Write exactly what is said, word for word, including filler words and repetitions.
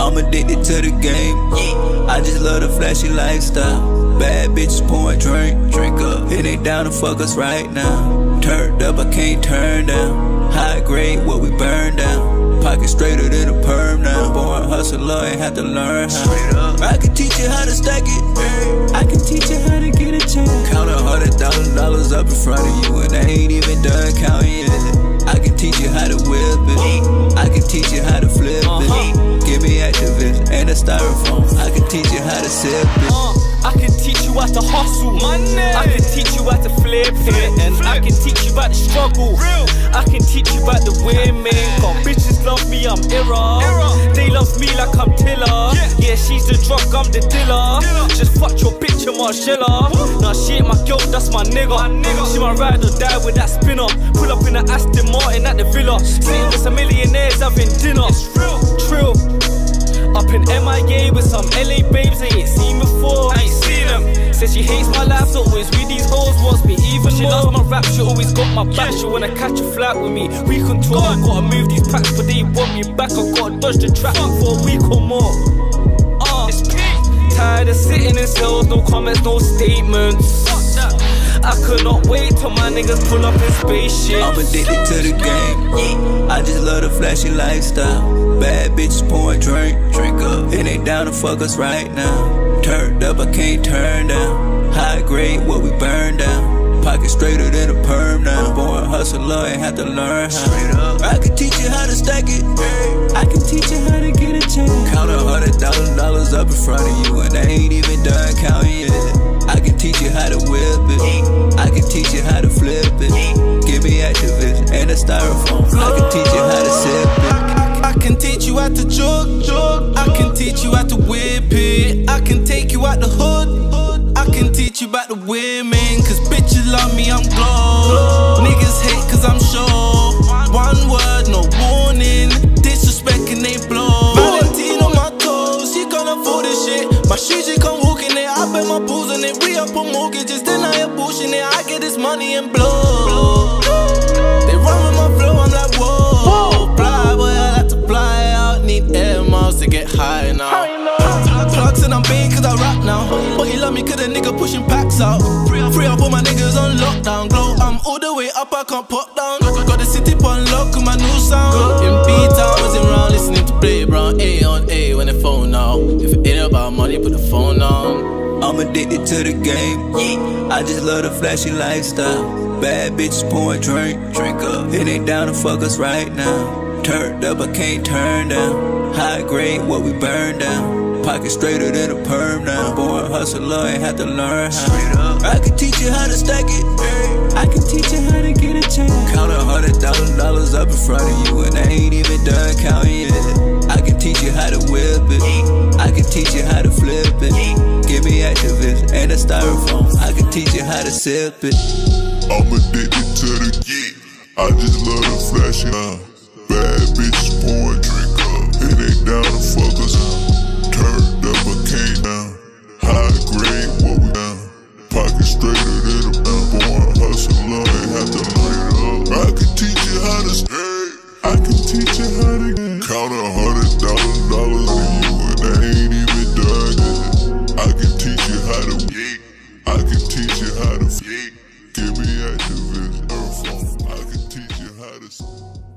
I'm addicted to the game. I just love the flashy lifestyle. Bad bitches pouring drink, drink up. It ain't down to fuck us right now. Turned up, I can't turn down. High grade, what we burn down. Pocket straighter than a perm now. Born hustler, ain't have to learn how. I can teach you how to stack it. I can teach you how to get a check. Count a hundred thousand dollars up in front of you, and I ain't even done counting it. I can teach you how to whip it. I can teach you how to flip it. Give me activist and a styrofoam. I can teach you how to sip it. Uh, I can teach you how to hustle. Money. I can teach you how to flip it. And I can teach you about the struggle. Real. I can teach you about the women. Cause bitches love me, I'm era. They love me like I'm Tiller. Yeah, yeah, she's the drug, I'm the dealer. Dilla. Just fuck your bitch and Margiela. Nah, she ain't my girl, that's my nigga. My nigga. She my ride or die with that spin up. Pull up in an Aston Martin at the villa. Sitting with some millionaires having dinner. It's real. Trill. Up in M I A with some L A babes I ain't seen before. I ain't seen them. Says she hates my life, so always with these hoes wants me even more. She loves my rap, she always got my back. She wanna catch a flight with me. We control. I gotta move these packs, but they want me back. I gotta dodge the traffic for a week or more. Uh, it's tired of sitting in cells, no comments, no statements. I could not wait till my niggas pull up in spaceships. I'm addicted to the game. I just love the flashy lifestyle. Bad bitches pouring drink, drink up. It ain't down to fuck us right now. Turned up, I can't turn down. High grade, what we burn down. Pocket straighter than a perm now. Born hustler, ain't have to learn how. I can teach you how to stack it. I can teach you how to get a check. Count a hundred thousand dollars up in front of you, and I ain't even done counting yet. I can teach you how to whip it. I can teach you how to flip it. Give me activist and a styrofoam. I can teach you how to sip it. I, I, I can teach you how to jog, jog. I can teach you how to whip it. I can take you out the hood. I can teach you about the women. Cause bitches love me, I'm glow. Niggas hate cause I'm sure. One word, no warning. Disrespect and they blow. Valentine on my toes, she can't afford this shit. My shoes, she come walking in. I bet my pools in it. We up on mortgages, then I abortion it. I get this money and blow. They run with my flow, I'm like, whoa. Fly, boy, I like to fly out. Need air miles to get high now. Plugs and I'm big cause I rap now. But you love me cause a nigga pushing packs out. Free up all my niggas on lockdown. Glow, I'm all the way up, I can't pop down. Got the city on lock with my new sound. In B-Town, was around listening to Play Brown. A on A when they phone out. If it ain't about money, put the phone on. I'm addicted to the game. I just love the flashy lifestyle. Bad bitches pouring drink, drink up. It ain't down to fuck us right now. Turned up, I can't turn down. High grade, what we burn down. Pocket straighter than a perm now. Born hustler, ain't have to learn how. I can teach you how to stack it. I can teach you how to get a check. Count a hundred thousand dollars up in front of you, and I ain't even done counting it. I can teach you how to whip it. I can teach you how to flip it. Give me activist and a styrofoam. I can teach you how to sip it. I'm addicted to the geek. I just love the flashy line. Bad bitches pouring drink up. It ain't down to fuck us. Turned up, I came down. High grade, what we down. Pocket straighter than a born hustler, ain't have to light up. I can teach you how to stay. I can teach you how to count a hundred thousand dollars to you, and I ain't even done yet. I can teach you how to eat. I can teach you how to eat. Give me activist, earphone. I can teach you how to.